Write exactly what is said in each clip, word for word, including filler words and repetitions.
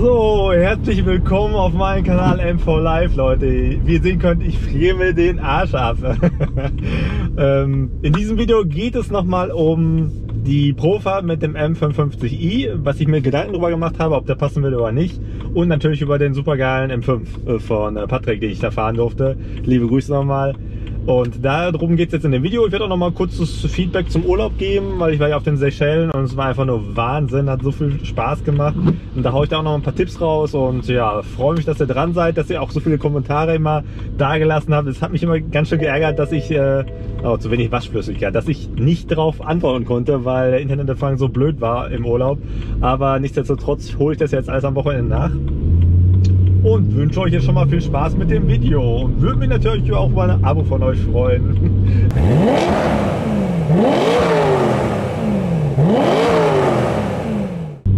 So, herzlich willkommen auf meinem Kanal M V Live, Leute. Wie ihr sehen könnt, ich friere mir den Arsch ab. ähm, in diesem Video geht es nochmal um die Profahrt mit dem M fünfundfünfzig i, was ich mir Gedanken darüber gemacht habe, ob der passen will oder nicht. Und natürlich über den supergeilen M fünf von Patrick, den ich da fahren durfte. Liebe Grüße nochmal. Und darum geht es jetzt in dem Video. Ich werde auch nochmal kurzes Feedback zum Urlaub geben, weil ich war ja auf den Seychellen und es war einfach nur Wahnsinn, hat so viel Spaß gemacht. Und da haue ich da auch noch ein paar Tipps raus und ja, freue mich, dass ihr dran seid, dass ihr auch so viele Kommentare immer da gelassen habt. Es hat mich immer ganz schön geärgert, dass ich, äh, oh, zu wenig Waschflüssigkeit, dass ich nicht drauf antworten konnte, weil der Internetempfang so blöd war im Urlaub. Aber nichtsdestotrotz hole ich das jetzt alles am Wochenende nach. Und wünsche euch jetzt schon mal viel Spaß mit dem Video und würde mich natürlich auch über ein Abo von euch freuen.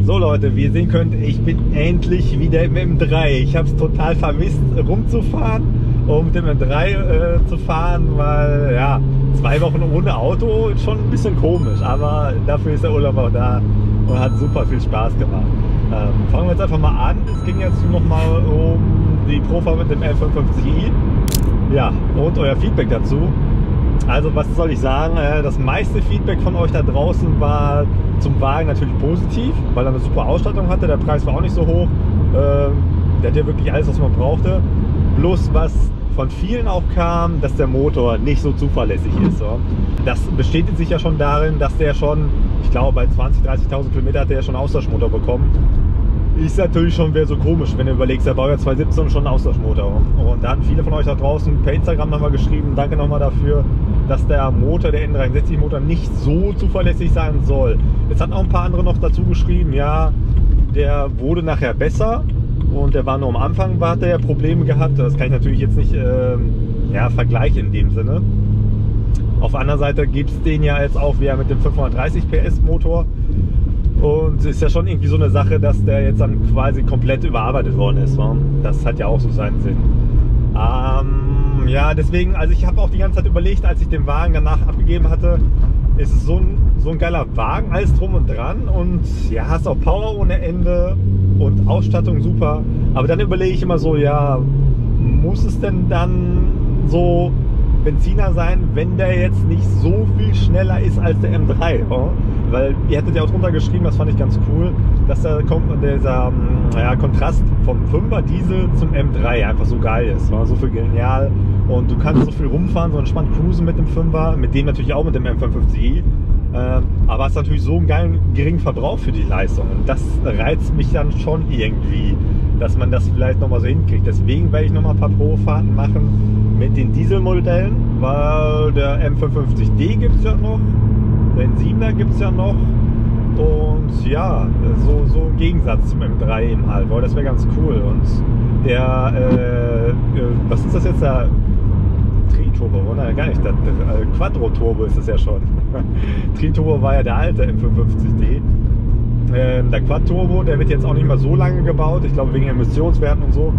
So Leute, wie ihr sehen könnt, ich bin endlich wieder im M drei. Ich habe es total vermisst, rumzufahren und mit dem M drei äh, zu fahren, weil ja, zwei Wochen ohne Auto ist schon ein bisschen komisch, aber dafür ist der Urlaub auch da und hat super viel Spaß gemacht. Ähm, fangen wir jetzt einfach mal an. Es ging jetzt nochmal um die Profahrt mit dem M fünfundfünfzig i. Ja, und euer Feedback dazu. Also was soll ich sagen? Äh, das meiste Feedback von euch da draußen war zum Wagen natürlich positiv, weil er eine super Ausstattung hatte. Der Preis war auch nicht so hoch. Ähm, der hat ja wirklich alles, was man brauchte. Bloß was von vielen auch kam, dass der Motor nicht so zuverlässig ist. So. Das bestätigt sich ja schon darin, dass der schon, ich glaube bei zwanzigtausend, dreißigtausend Kilometer hat der ja schon einen Austauschmotor bekommen. Ist natürlich schon wieder so komisch, wenn du überlegst, der Baujahr zweitausendsiebzehn und schon einen Austauschmotor. Und da hatten viele von euch da draußen per Instagram nochmal geschrieben, danke nochmal dafür, dass der Motor, der N dreiundsechzig Motor, nicht so zuverlässig sein soll. Jetzt hatten auch ein paar andere noch dazu geschrieben, ja, der wurde nachher besser. Und der war nur am Anfang, hat er ja Probleme gehabt. Das kann ich natürlich jetzt nicht ähm, ja, vergleichen in dem Sinne. Auf der anderen Seite gibt es den ja jetzt auch wieder mit dem fünfhundertdreißig PS Motor. Und es ist ja schon irgendwie so eine Sache, dass der jetzt dann quasi komplett überarbeitet worden ist. Wa? Das hat ja auch so seinen Sinn. Ähm, ja, deswegen, also ich habe auch die ganze Zeit überlegt, als ich den Wagen danach abgegeben hatte, ist es so ein, so ein geiler Wagen, alles drum und dran. Und ja, hast auch Power ohne Ende. Und Ausstattung super, aber dann überlege ich immer so, ja, muss es denn dann so Benziner sein, wenn der jetzt nicht so viel schneller ist als der M drei? Oder? Weil ihr hättet ja auch drunter geschrieben, das fand ich ganz cool, dass der, dieser ja, Kontrast vom fünfer Diesel zum M drei einfach so geil ist, war so viel genial und du kannst so viel rumfahren, so entspannt cruisen mit dem fünfer, mit dem natürlich auch mit dem M fünfundfünfzig i. Aber es ist natürlich so einen geilen, geringen Verbrauch für die Leistung und das reizt mich dann schon irgendwie, dass man das vielleicht nochmal so hinkriegt. Deswegen werde ich nochmal ein paar Probefahrten machen mit den Dieselmodellen, weil der M fünfundfünfzig D gibt es ja noch, den siebener gibt es ja noch und ja, so, so im Gegensatz zum M drei eben halt, weil das wäre ganz cool. Und der, äh, was ist das jetzt da? Tri-Turbo, nein, gar nicht, das äh, Quattro-Turbo ist es ja schon. Tri-Turbo war ja der alte M fünfundfünfzig D. Ähm, der Quad-Turbo, der wird jetzt auch nicht mal so lange gebaut, ich glaube wegen Emissionswerten und so.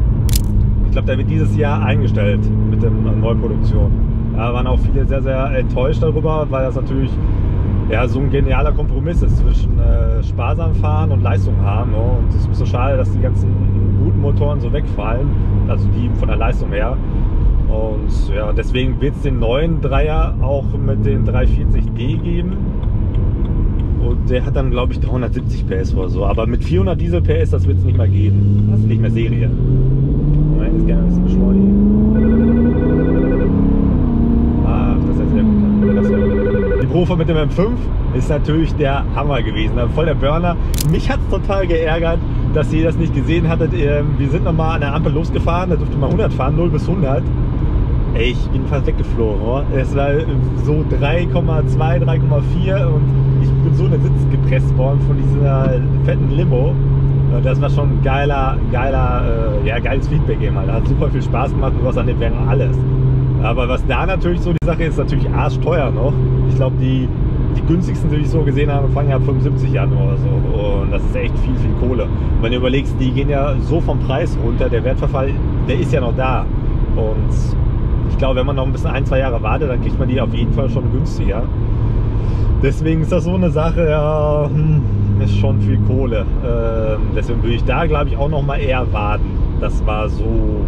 Ich glaube, der wird dieses Jahr eingestellt mit der Neuproduktion. Da waren auch viele sehr, sehr enttäuscht darüber, weil das natürlich ja, so ein genialer Kompromiss ist zwischen äh, sparsam fahren und Leistung haben. Oh. Und es ist so schade, dass die ganzen guten Motoren so wegfallen, also die von der Leistung her. Und ja, deswegen wird es den neuen Dreier auch mit den dreihundertvierzig D geben. Und der hat dann, glaube ich, dreihundertsiebzig PS oder so. Aber mit vierhundert Diesel PS, das wird es nicht mehr geben. Das ist nicht mehr Serie. Nein, das ist gerne ein bisschen beschleunigen. Ach, das ist sehr gut. Das ist sehr gut. Die Profe mit dem M fünf ist natürlich der Hammer gewesen. Voll der Burner. Mich hat es total geärgert, dass ihr das nicht gesehen hattet. Wir sind nochmal an der Ampel losgefahren. Da durfte man hundert fahren, null bis hundert. Ey, ich bin fast weggeflogen, oder? Es war so drei Komma zwei, drei Komma vier und ich bin so in den Sitz gepresst worden von dieser fetten Limo. Das war schon ein geiler, geiler, ja, geiles Feedback eben. Da hat super viel Spaß gemacht und was an dem Wagen alles. Aber was da natürlich so die Sache ist, ist natürlich arschteuer noch. Ich glaube, die, die günstigsten, die ich so gesehen habe, fangen ja ab fünfundsiebzig an oder so. Und das ist echt viel, viel Kohle. Und wenn du überlegst, die gehen ja so vom Preis runter, der Wertverfall, der ist ja noch da. Und ich glaube, wenn man noch ein bisschen ein, zwei Jahre wartet, dann kriegt man die auf jeden Fall schon günstiger. Deswegen ist das so eine Sache, ja, ist schon viel Kohle. Ähm, deswegen würde ich da, glaube ich, auch noch mal eher warten. Das war so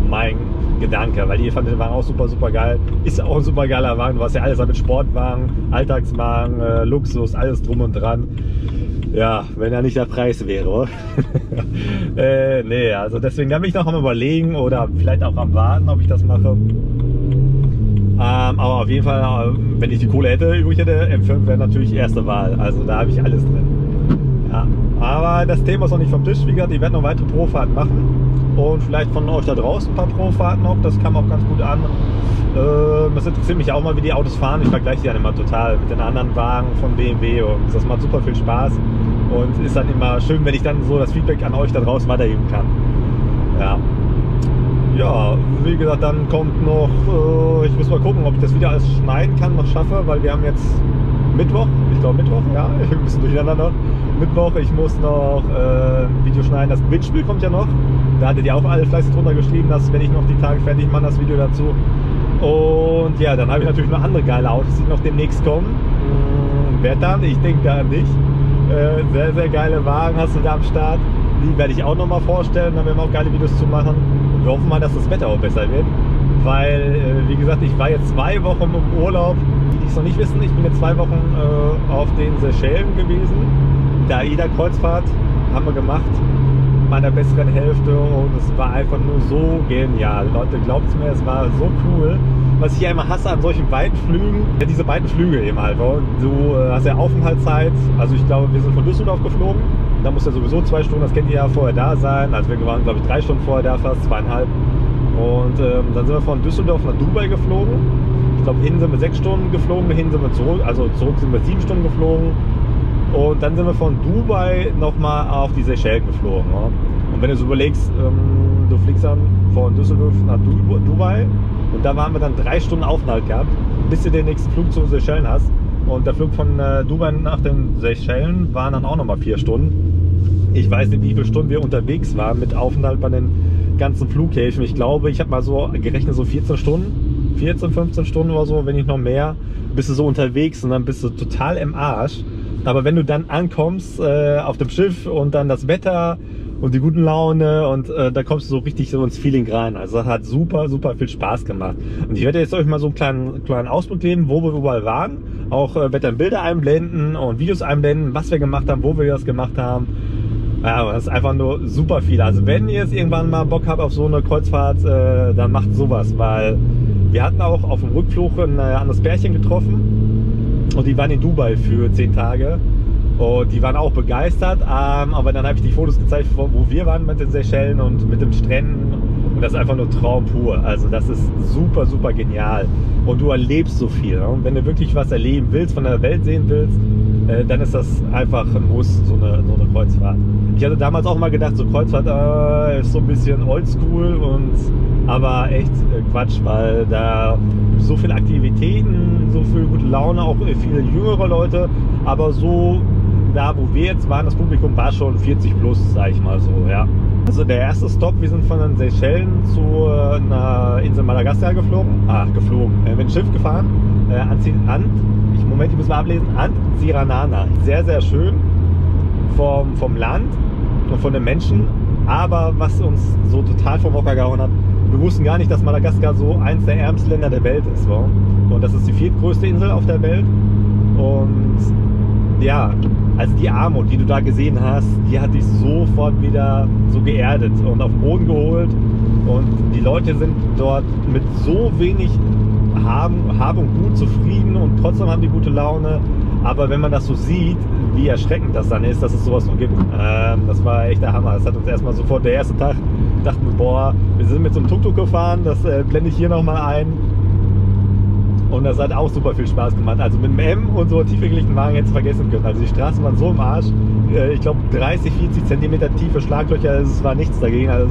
mein Gedanke, weil ihr fandet den Wagen auch super, super geil. Ist auch ein super geiler Wagen. Du hast ja alles damit, Sportwagen, Alltagswagen, äh, Luxus, alles drum und dran. Ja, wenn er nicht der Preis wäre. äh, nee, also deswegen, da bin ich noch am Überlegen oder vielleicht auch am Warten, ob ich das mache. Ähm, aber auf jeden Fall, wenn ich die Kohle hätte, übrig hätte, M fünf wäre natürlich erste Wahl. Also da habe ich alles drin. Ja, aber das Thema ist noch nicht vom Tisch. Wie gesagt, ich werde noch weitere Profahrten machen. Und vielleicht von euch da draußen ein paar Profahrten noch. Das kam auch ganz gut an. Äh, das interessiert mich auch mal, wie die Autos fahren. Ich vergleiche die dann immer total mit den anderen Wagen von B M W. Und das macht super viel Spaß. Und ist dann immer schön, wenn ich dann so das Feedback an euch da draußen weitergeben kann. Ja. Ja, wie gesagt, dann kommt noch, äh, ich muss mal gucken, ob ich das wieder alles schneiden kann, noch schaffe, weil wir haben jetzt Mittwoch, ich glaube Mittwoch, ja, ein bisschen durcheinander, Mittwoch, ich muss noch äh, ein Video schneiden, das Windspiel kommt ja noch, da hattet ihr auch alle fleißig drunter geschrieben, dass wenn ich noch die Tage fertig mache, das Video dazu. Und ja, dann habe ich natürlich noch andere geile Autos, die noch demnächst kommen, hm, Wettern, ich denke da an dich, äh, sehr, sehr geile Wagen hast du da am Start, die werde ich auch nochmal vorstellen, dann werden wir auch geile Videos zu machen. Wir hoffen mal, dass das Wetter auch besser wird, weil, wie gesagt, ich war jetzt zwei Wochen im Urlaub, die es noch nicht wissen, ich bin jetzt zwei Wochen äh, auf den Seychellen gewesen, der AIDA-Kreuzfahrt haben wir gemacht, meiner besseren Hälfte, und es war einfach nur so genial. Leute, glaubt es mir, es war so cool. Was ich ja immer hasse an solchen beiden Flügen, ja, diese beiden Flüge eben einfach, du äh, hast ja Aufenthaltszeit, also ich glaube, wir sind von Düsseldorf geflogen. Da muss ja sowieso zwei Stunden, das kennt ihr ja, vorher da sein. Also wir waren, glaube ich, drei Stunden vorher da, fast zweieinhalb. Und ähm, dann sind wir von Düsseldorf nach Dubai geflogen. Ich glaube, hin sind wir sechs Stunden geflogen, hin sind wir zurück, also zurück sind wir sieben Stunden geflogen. Und dann sind wir von Dubai nochmal auf die Seychellen geflogen. Ja. Und wenn du so überlegst, ähm, du fliegst dann von Düsseldorf nach du Dubai. Und da haben wir dann drei Stunden Aufenthalt gehabt, bis du den nächsten Flug zu Seychellen hast. Und der Flug von äh, Dubai nach den Seychellen waren dann auch nochmal vier Stunden. Ich weiß nicht, wie viele Stunden wir unterwegs waren mit Aufenthalt bei den ganzen Flughäfen. Ich glaube, ich habe mal so gerechnet, so vierzehn Stunden, vierzehn, fünfzehn Stunden oder so, wenn nicht noch mehr, bist du so unterwegs und dann bist du total im Arsch. Aber wenn du dann ankommst äh, auf dem Schiff und dann das Wetter und die guten Laune und äh, da kommst du so richtig so ins Feeling rein. Also das hat super, super viel Spaß gemacht. Und ich werde jetzt euch mal so einen kleinen, kleinen Ausblick geben, wo wir überall waren. Auch äh, werde dann Bilder einblenden und Videos einblenden, was wir gemacht haben, wo wir das gemacht haben. Ja, das ist einfach nur super viel. Also wenn ihr jetzt irgendwann mal Bock habt auf so eine Kreuzfahrt, äh, dann macht sowas, weil wir hatten auch auf dem Rückflug ein äh, anderes Pärchen getroffen und die waren in Dubai für zehn Tage und die waren auch begeistert, ähm, aber dann habe ich die Fotos gezeigt, wo wir waren mit den Seychellen und mit den Stränden und das ist einfach nur Traum pur. Also das ist super, super genial und du erlebst so viel. Ne? Und wenn du wirklich was erleben willst, von der Welt sehen willst, dann ist das einfach ein Muss, so eine, so eine Kreuzfahrt. Ich hatte damals auch mal gedacht, so Kreuzfahrt äh, ist so ein bisschen oldschool, und, aber echt Quatsch, weil da so viele Aktivitäten, so viel gute Laune, auch viele jüngere Leute, aber so da, wo wir jetzt waren, das Publikum war schon vierzig plus, sag ich mal so, ja. Also der erste Stop, wir sind von den Seychellen zu einer Insel Madagaskar geflogen, ach geflogen, äh, mit dem Schiff gefahren, äh, anziehen an. Ich, Moment, ich muss mal ablesen. Ant Siranana. Sehr, sehr schön vom, vom Land und von den Menschen. Aber was uns so total vom Hocker gehauen hat, wir wussten gar nicht, dass Madagaskar so eins der ärmsten Länder der Welt ist. Wa? Und das ist die viertgrößte Insel auf der Welt. Und ja, also die Armut, die du da gesehen hast, die hat dich sofort wieder so geerdet und auf den Boden geholt. Und die Leute sind dort mit so wenig Haben, haben und gut zufrieden und trotzdem haben die gute Laune. Aber wenn man das so sieht, wie erschreckend das dann ist, dass es sowas noch gibt, ähm, das war echt der Hammer. Das hat uns erstmal sofort der erste Tag, dachten wir, boah, wir sind mit so einem Tuk-Tuk gefahren, das äh, blende ich hier nochmal ein. Und das hat auch super viel Spaß gemacht. Also mit dem M und so tiefgelegten Wagen hätte ich vergessen können. Also die Straßen waren so im Arsch. Äh, ich glaube dreißig, vierzig Zentimeter tiefe Schlaglöcher, also es war nichts dagegen. Also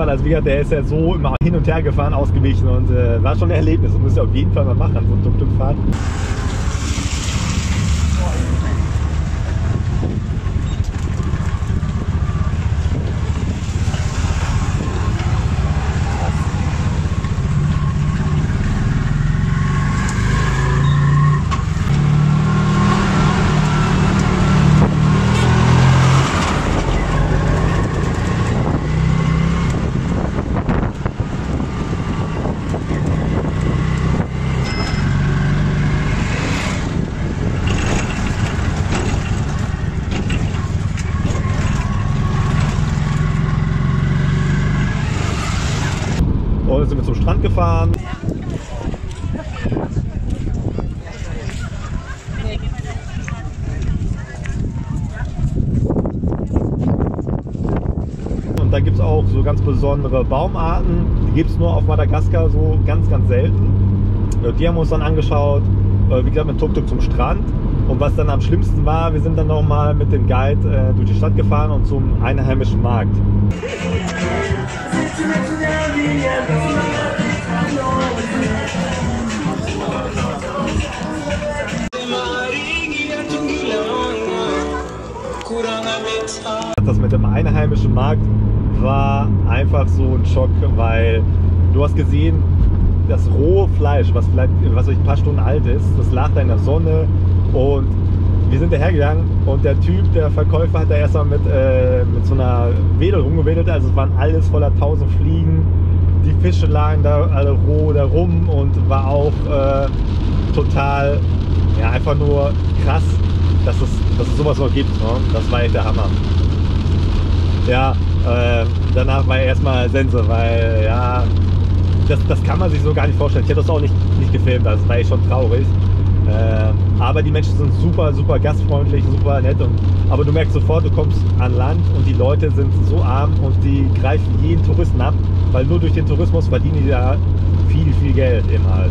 war das, wie gesagt, der ist ja so immer hin und her gefahren, ausgewichen und äh, war schon ein Erlebnis und müsst ihr auf jeden Fall mal machen, so ein Tuk-Tuk-Fahrt. Sind wir zum Strand gefahren. Und da gibt es auch so ganz besondere Baumarten. Die gibt es nur auf Madagaskar so ganz, ganz selten. Die haben wir uns dann angeschaut, wie gesagt, mit Tuk-Tuk zum Strand. Und was dann am schlimmsten war, wir sind dann nochmal mit dem Guide durch die Stadt gefahren und zum einheimischen Markt. Das mit dem einheimischen Markt war einfach so ein Schock, weil du hast gesehen, das rohe Fleisch, was vielleicht was ein paar Stunden alt ist, das lag da in der Sonne und wir sind dahergegangen und der Typ, der Verkäufer, hat da erstmal mit, äh, mit so einer Wedel rumgewedelt, also es waren alles voller tausend Fliegen, die Fische lagen da alle roh da rum und war auch äh, total, ja, einfach nur krass, dass es, dass es sowas noch gibt, ne? Das war echt der Hammer. Ja, äh, danach war erstmal Sense, weil ja, das, das kann man sich so gar nicht vorstellen. Ich hätte das auch nicht, nicht gefilmt, also das war echt schon traurig. Aber die Menschen sind super, super gastfreundlich, super nett. Und, aber du merkst sofort, du kommst an Land und die Leute sind so arm und die greifen jeden Touristen ab, weil nur durch den Tourismus verdienen die da viel, viel Geld eben halt.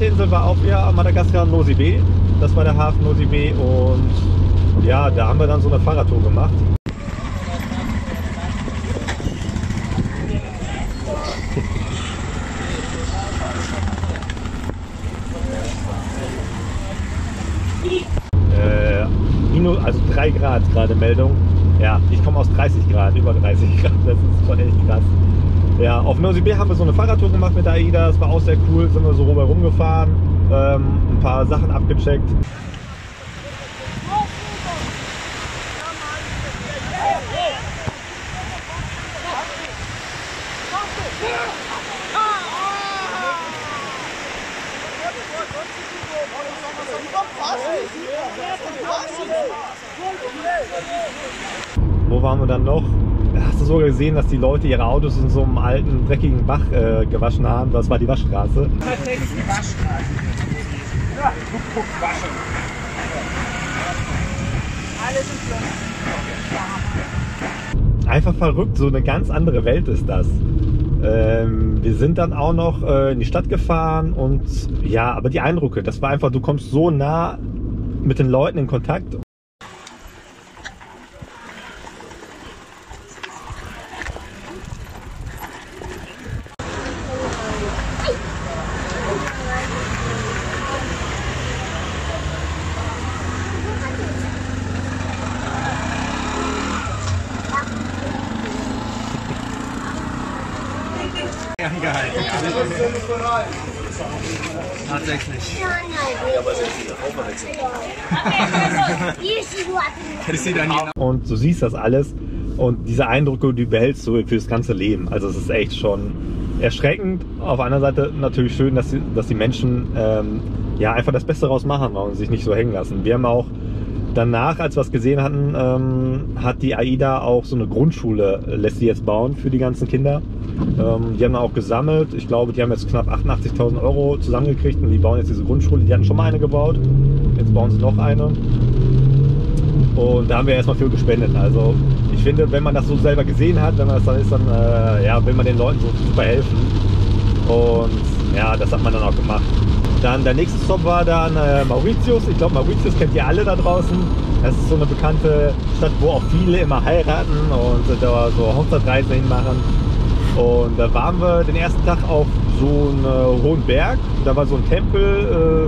Die Insel war auch ja Madagaskar, Nosi Be. Das war der Hafen Nosi Be und ja, da haben wir dann so eine Fahrradtour gemacht. äh, minus, also drei Grad gerade Meldung. Ja, ich komme aus dreißig Grad, über dreißig Grad, das ist schon echt krass. Ja, auf Nosi Be haben wir so eine Fahrradtour gemacht mit der AIDA, das war auch sehr cool, sind wir so rumherum gefahren, ähm, ein paar Sachen abgecheckt. Wo waren wir dann noch? Hast du sogar gesehen, dass die Leute ihre Autos in so einem alten, dreckigen Bach äh, gewaschen haben? Das war die Waschstraße. Das ist die Waschstraße. Ja, guck, guck, waschen. Alles ist los. Einfach verrückt, so eine ganz andere Welt ist das. Ähm, wir sind dann auch noch äh, in die Stadt gefahren und ja, aber die Eindrücke, das war einfach, du kommst so nah mit den Leuten in Kontakt. Angehalten. Tatsächlich. Und du siehst das alles und diese Eindrücke, die behältst du fürs ganze Leben. Also es ist echt schon erschreckend. Auf der anderen Seite natürlich schön, dass die, dass die Menschen ähm, ja einfach das Beste daraus machen und sich nicht so hängen lassen. Wir haben auch Danach, als wir es gesehen hatten, ähm, hat die AIDA auch so eine Grundschule, lässt sie jetzt bauen für die ganzen Kinder. Ähm, die haben auch gesammelt. Ich glaube, die haben jetzt knapp achtundachtzigtausend Euro zusammengekriegt und die bauen jetzt diese Grundschule. Die hatten schon mal eine gebaut, jetzt bauen sie noch eine. Und da haben wir erstmal viel gespendet. Also ich finde, wenn man das so selber gesehen hat, wenn man das dann ist, dann äh, ja, will man den Leuten so super helfen. Und ja, das hat man dann auch gemacht. Dann der nächste Stop war dann äh, Mauritius. Ich glaube, Mauritius kennt ihr alle da draußen. Das ist so eine bekannte Stadt, wo auch viele immer heiraten und äh, da so Hochzeitsreisen hinmachen. Und da waren wir den ersten Tag auf so einen äh, hohen Berg. Da war so ein Tempel,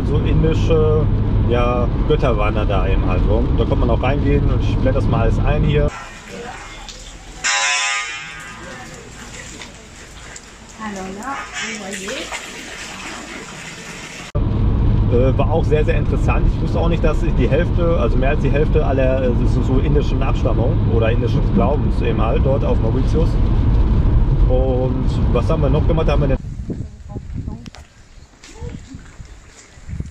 äh, so indische ja, Götter waren da, da eben halt rum. Da konnte man auch reingehen und ich blende das mal alles ein hier. War auch sehr, sehr interessant. Ich wusste auch nicht, dass die Hälfte, also mehr als die Hälfte aller so indischen Abstammung oder indischen Glaubens eben halt dort auf Mauritius. Und was haben wir noch gemacht? Da haben wir den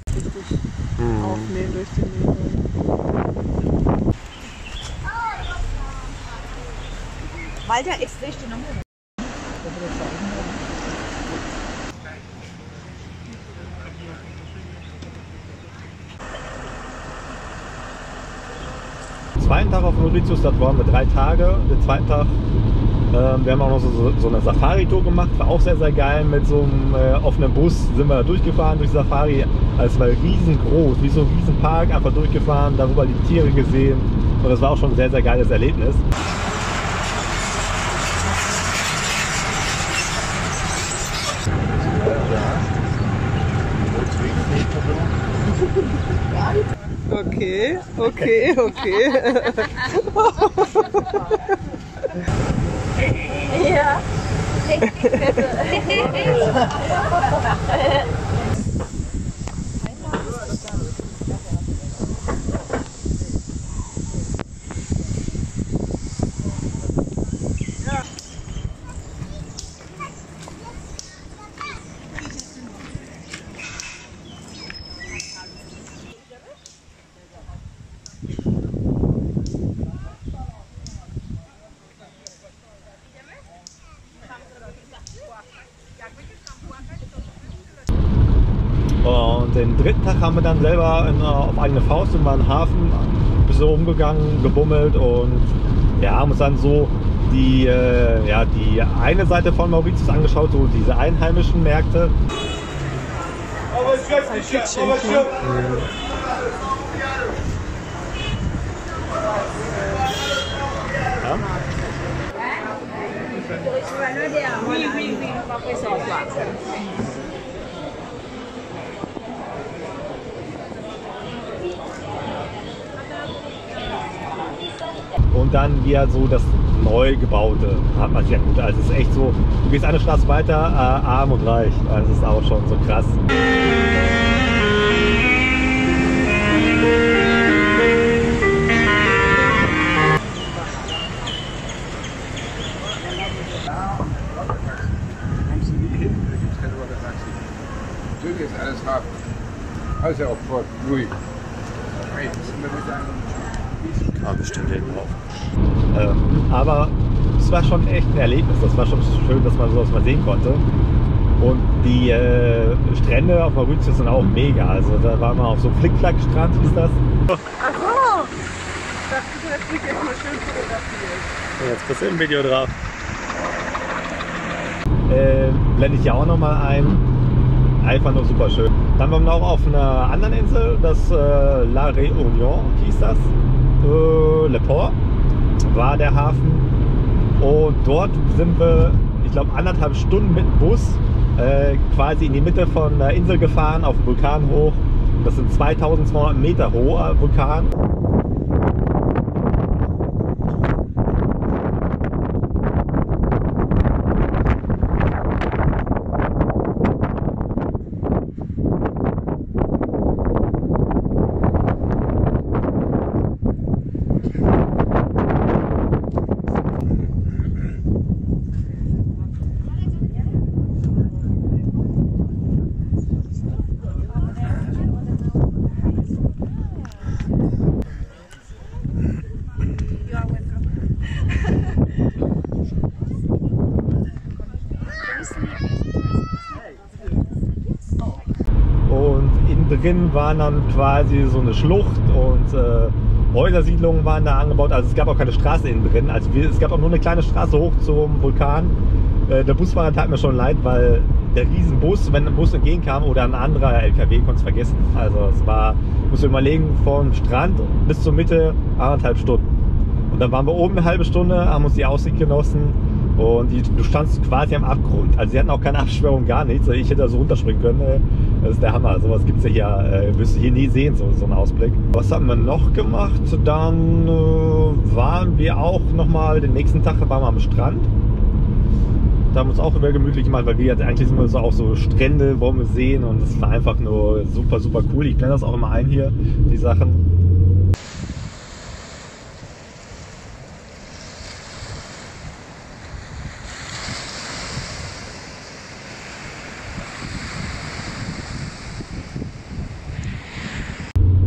hm. Aufnehmen durch den Nebel. Walter, jetzt sehe ich die Nummer. Zweiten Tag auf Mauritius, das waren wir drei Tage. Den zweiten Tag, äh, wir haben auch noch so, so eine Safari-Tour gemacht, war auch sehr, sehr geil. Mit so einem äh, offenen Bus sind wir da durchgefahren durch Safari. Also es war riesengroß, wie so ein Riesenpark, einfach durchgefahren, darüber die Tiere gesehen. Und das war auch schon ein sehr, sehr geiles Erlebnis. Okay, okay, okay. Ja. Den dritten Tag haben wir dann selber in, auf eigene Faust in meinem Hafen ein bisschen rumgegangen, gebummelt und ja, haben uns dann so die, äh, ja, die eine Seite von Mauritius angeschaut, so diese einheimischen Märkte. Ja. Und dann wieder so das Neugebaute hat man ja gut. Also es ist echt so, du gehst eine Straße weiter, äh, arm und reich. Also das ist auch schon so krass. Natürlich ist alles hart. Also auch voll ruhig. Ja, bestimmt irgendwo auf. Ähm, aber es war schon echt ein Erlebnis. Das war schon schön, dass man sowas mal sehen konnte. Und die äh, Strände auf Mauritius sind auch mega. Also da waren wir auf so einem Flickflack-Strand, hieß das. Ach so! Das ist jetzt nicht echt mal schön fotografiert. Jetzt bist du im Video drauf. Äh, blende ich ja auch nochmal ein. Einfach nur super schön. Dann waren wir auch auf einer anderen Insel, das äh, La Réunion hieß das. Le Port war der Hafen und dort sind wir, ich glaube, anderthalb Stunden mit dem Bus äh, quasi in die Mitte von der Insel gefahren, auf den Vulkan hoch. Das sind zweitausendzweihundert Meter hoher Vulkan. Bergen waren dann quasi so eine Schlucht und äh, Häusersiedlungen waren da angebaut. Also es gab auch keine Straße innen drin. Also wir, es gab auch nur eine kleine Straße hoch zum Vulkan. Äh, der Busfahrer tat mir schon leid, weil der Riesenbus, wenn ein Bus entgegenkam oder ein anderer L K W, konntest du vergessen. Also es war, musst du überlegen, vom Strand bis zur Mitte anderthalb Stunden. Und dann waren wir oben eine halbe Stunde, haben uns die Aussicht genossen. Und die, du standst quasi am Abgrund. Also sie hatten auch keine Absperrung, gar nichts. Ich hätte da so runterspringen können. Das ist der Hammer. Sowas gibt es ja hier, äh, wirst du hier nie sehen, so, so einen Ausblick. Was haben wir noch gemacht? Dann äh, waren wir auch nochmal, den nächsten Tag waren wir am Strand. Da haben wir uns auch über gemütlich gemacht, weil wir eigentlich sind wir so auch so Strände, wollen wir sehen. Und das war einfach nur super, super cool. Ich blende das auch immer ein hier, die Sachen.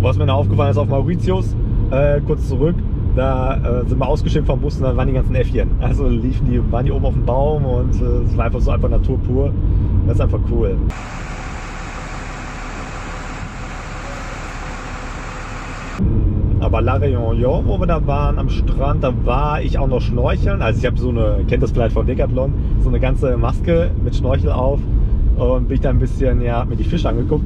Was mir noch aufgefallen ist auf Mauritius, äh, kurz zurück, da äh, sind wir ausgeschimpft vom Bus und dann waren die ganzen Äffchen. Also liefen die, waren die oben auf dem Baum und es äh, war einfach so einfach Natur pur. Das ist einfach cool. Aber La Réunion, wo wir da waren am Strand, da war ich auch noch schnorcheln. Also ich habe so eine, kennt das vielleicht von Decathlon, so eine ganze Maske mit Schnorchel auf und bin ich da ein bisschen, ja, hab mir die Fische angeguckt.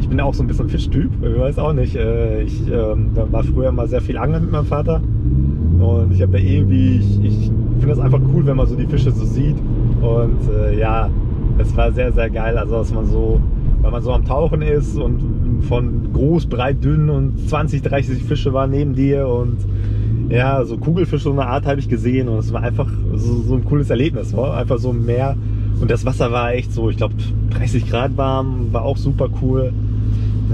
Ich bin auch so ein bisschen Fischtyp, ich weiß auch nicht. Ich ähm, da war früher mal sehr viel angeln mit meinem Vater und ich habe da irgendwie, ich, ich finde das einfach cool, wenn man so die Fische so sieht und äh, ja, es war sehr, sehr geil, also dass man so, weil man so am Tauchen ist und von groß, breit, dünn und zwanzig, dreißig Fische waren neben dir und ja, so Kugelfische so eine Art habe ich gesehen und es war einfach so, so ein cooles Erlebnis, war einfach so ein Meer und das Wasser war echt so, ich glaube dreißig Grad warm, war auch super cool.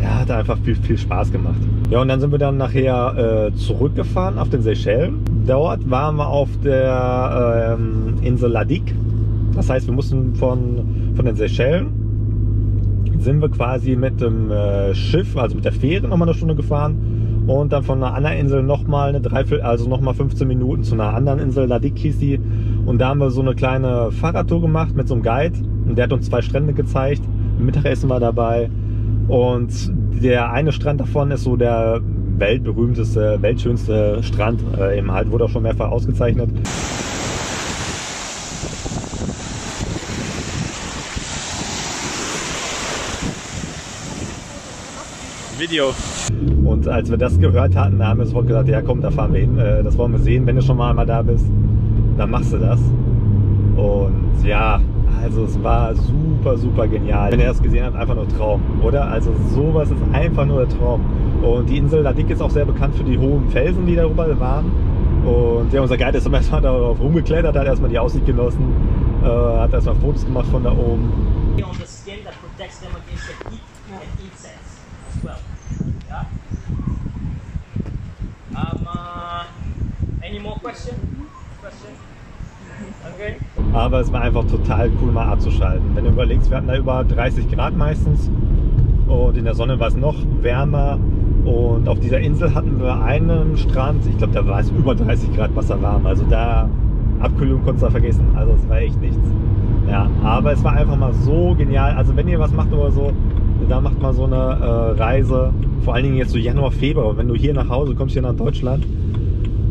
Ja, hat einfach viel, viel Spaß gemacht. Ja, und dann sind wir dann nachher äh, zurückgefahren auf den Seychellen. Dort waren wir auf der ähm, Insel La Digue. Das heißt, wir mussten von, von den Seychellen sind wir quasi mit dem äh, Schiff, also mit der Fähre nochmal eine Stunde gefahren und dann von einer anderen Insel nochmal eine Dreiviertel, also nochmal fünfzehn Minuten zu einer anderen Insel, La Digue hieß die. Und da haben wir so eine kleine Fahrradtour gemacht mit so einem Guide und der hat uns zwei Strände gezeigt. Mittagessen war dabei. Und der eine Strand davon ist so der weltberühmteste, weltschönste Strand äh, im Halt, wurde auch schon mehrfach ausgezeichnet. Video. Und als wir das gehört hatten, haben wir sofort gesagt, ja komm, da fahren wir hin, äh, das wollen wir sehen, wenn du schon mal einmal da bist, dann machst du das. Und ja, also es war super, super genial. Wenn ihr das gesehen habt, einfach nur Traum, oder? Also sowas ist einfach nur der Traum. Und die Insel La Digue ist auch sehr bekannt für die hohen Felsen, die darüber waren. Und ja, unser Guide ist dann erstmal darauf rumgeklettert, hat erstmal die Aussicht genossen, äh, hat erstmal Fotos gemacht von da oben. Okay. Aber es war einfach total cool, mal abzuschalten. Wenn du überlegst, wir hatten da über dreißig Grad meistens und in der Sonne war es noch wärmer und auf dieser Insel hatten wir einen Strand, ich glaube, da war es über dreißig Grad wasserwarm, also da Abkühlung konntest du da vergessen, also es war echt nichts. Ja, aber es war einfach mal so genial, also wenn ihr was macht oder so, da macht man so eine äh, Reise, vor allen Dingen jetzt so Januar, Februar, und wenn du hier nach Hause kommst, hier nach Deutschland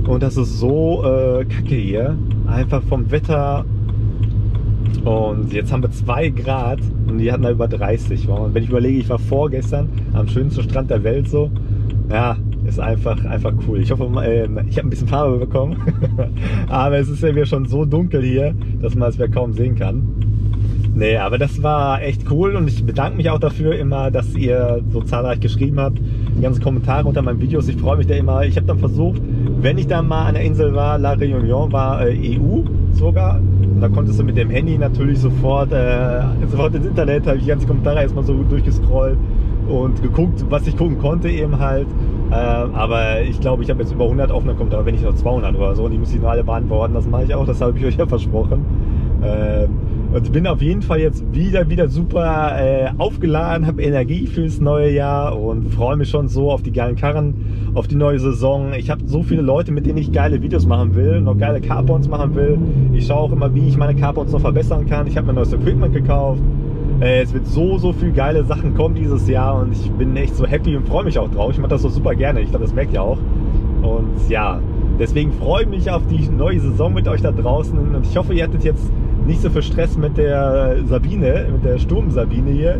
und das ist so äh, kacke hier, einfach vom Wetter und jetzt haben wir zwei Grad und die hatten da über dreißig. Und wenn ich überlege, ich war vorgestern am schönsten Strand der Welt so, ja, ist einfach, einfach cool. Ich hoffe, ich habe ein bisschen Farbe bekommen, aber es ist ja wieder schon so dunkel hier, dass man es ja kaum sehen kann. Nee, aber das war echt cool und ich bedanke mich auch dafür immer, dass ihr so zahlreich geschrieben habt, die ganzen Kommentare unter meinen Videos, ich freue mich da immer. Ich habe dann versucht, wenn ich dann mal an der Insel war, La Réunion war äh, E U sogar, und da konntest du mit dem Handy natürlich sofort, äh, sofort ins Internet, habe ich die ganzen Kommentare erstmal so durchgescrollt und geguckt, was ich gucken konnte eben halt. Äh, aber ich glaube, ich habe jetzt über hundert offene Kommentare, wenn ich noch zweihundert oder so, und die muss ich noch alle beantworten, das mache ich auch, das habe ich euch ja versprochen. Äh, Und bin auf jeden Fall jetzt wieder, wieder super äh, aufgeladen, habe Energie fürs neue Jahr und freue mich schon so auf die geilen Karren, auf die neue Saison. Ich habe so viele Leute, mit denen ich geile Videos machen will, noch geile Carbons machen will. Ich schaue auch immer, wie ich meine Carbons noch verbessern kann. Ich habe mir neues Equipment gekauft. Es wird so, so viel geile Sachen kommen dieses Jahr und ich bin echt so happy und freue mich auch drauf. Ich mache das so super gerne, ich glaube, das merkt ihr auch. Und ja, deswegen freue ich mich auf die neue Saison mit euch da draußen und ich hoffe, ihr hattet jetzt nicht so viel Stress mit der Sabine, mit der Sturm-Sabine hier.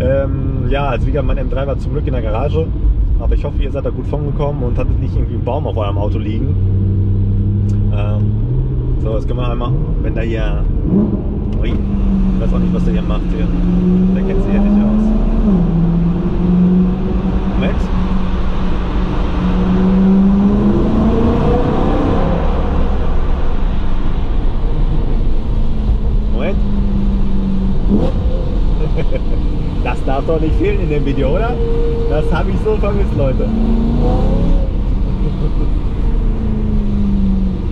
Ähm, ja, also wie gesagt, mein M drei war zum Glück in der Garage, aber ich hoffe, ihr seid da gut von gekommen und hattet nicht irgendwie einen Baum auf eurem Auto liegen. Ähm, so, jetzt können wir einmal, wenn da hier... Ui, ich weiß auch nicht, was der hier macht hier. Der kennt sich ja nicht aus. Moment. Moment. Das darf doch nicht fehlen in dem Video, oder? Das habe ich so vermisst, Leute.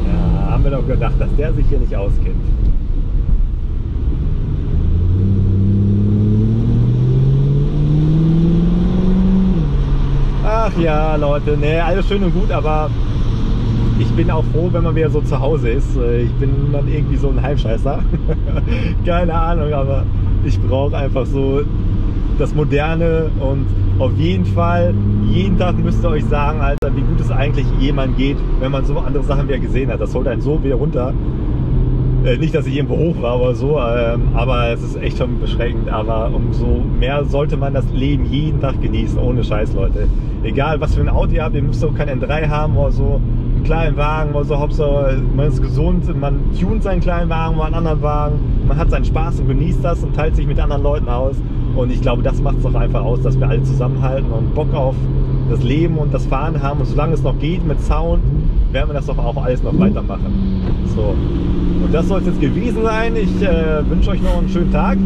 Ja, haben wir doch gedacht, dass der sich hier nicht auskennt. Ach ja, Leute, ne, alles schön und gut, aber ich bin auch froh, wenn man wieder so zu Hause ist. Ich bin dann irgendwie so ein Heimscheißer. Keine Ahnung, aber ich brauche einfach so das Moderne und auf jeden Fall, jeden Tag müsst ihr euch sagen, Alter, wie gut es eigentlich jemand geht, wenn man so andere Sachen wieder gesehen hat. Das holt einen so wieder runter. Nicht, dass ich irgendwo hoch war oder so, aber es ist echt schon beschränkend. Aber umso mehr sollte man das Leben jeden Tag genießen, ohne Scheiß, Leute. Egal, was für ein Auto ihr habt, ihr müsst auch kein N drei haben oder so, einen kleinen Wagen oder so. Hauptsache, man ist gesund, man tunt seinen kleinen Wagen oder einen anderen Wagen, man hat seinen Spaß und genießt das und teilt sich mit anderen Leuten aus. Und ich glaube, das macht es doch einfach aus, dass wir alle zusammenhalten und Bock auf das Leben und das Fahren haben. Und solange es noch geht mit Sound, werden wir das doch auch alles noch weitermachen. So. Und das soll es jetzt gewesen sein. Ich äh, wünsche euch noch einen schönen Tag.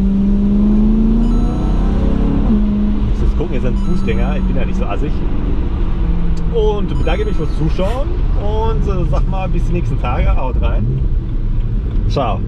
Ich muss jetzt gucken, hier sind Fußgänger. Ich bin ja nicht so assig. Und bedanke mich fürs Zuschauen. Und äh, sag mal, bis die nächsten Tage. Haut rein. Ciao.